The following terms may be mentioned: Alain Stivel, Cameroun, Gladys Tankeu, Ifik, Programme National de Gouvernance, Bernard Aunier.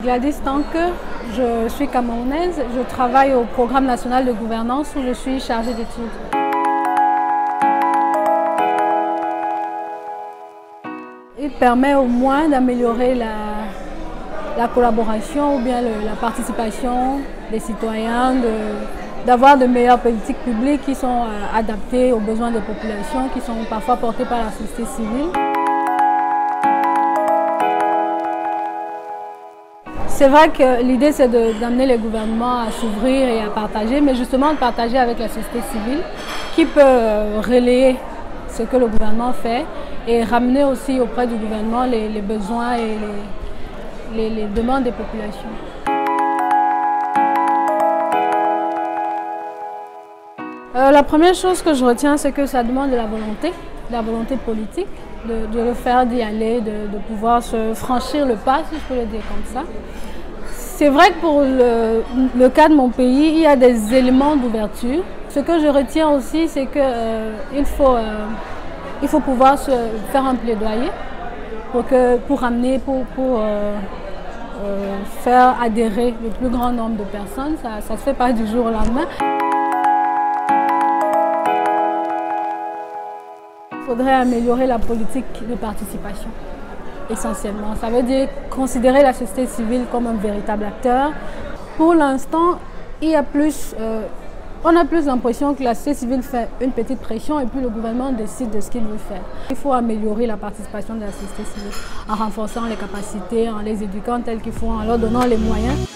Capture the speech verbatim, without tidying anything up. Gladys Tankeu, je suis camerounaise, je travaille au Programme National de Gouvernance où je suis chargée d'études. Il permet au moins d'améliorer la, la collaboration ou bien le, la participation des citoyens, d'avoir de, de meilleures politiques publiques qui sont adaptées aux besoins des populations qui sont parfois portées par la société civile. C'est vrai que l'idée c'est d'amener les gouvernements à s'ouvrir et à partager, mais justement de partager avec la société civile qui peut relayer ce que le gouvernement fait et ramener aussi auprès du gouvernement les, les besoins et les, les, les demandes des populations. Euh, la première chose que je retiens, c'est que ça demande de la volonté, de la volonté politique. De, de le faire, d'y aller, de, de pouvoir se franchir le pas, si je peux le dire comme ça. C'est vrai que pour le, le cas de mon pays, il y a des éléments d'ouverture. Ce que je retiens aussi, c'est qu'il euh, faut, euh, il faut pouvoir se faire un plaidoyer pour, que, pour amener, pour, pour euh, euh, faire adhérer le plus grand nombre de personnes. Ça ne se fait pas du jour au lendemain. Il faudrait améliorer la politique de participation, essentiellement. Ça veut dire considérer la société civile comme un véritable acteur. Pour l'instant, il y a plus, euh, on a plus l'impression que la société civile fait une petite pression et puis le gouvernement décide de ce qu'il veut faire. Il faut améliorer la participation de la société civile en renforçant les capacités, en les éduquant telles qu'il faut, en leur donnant les moyens.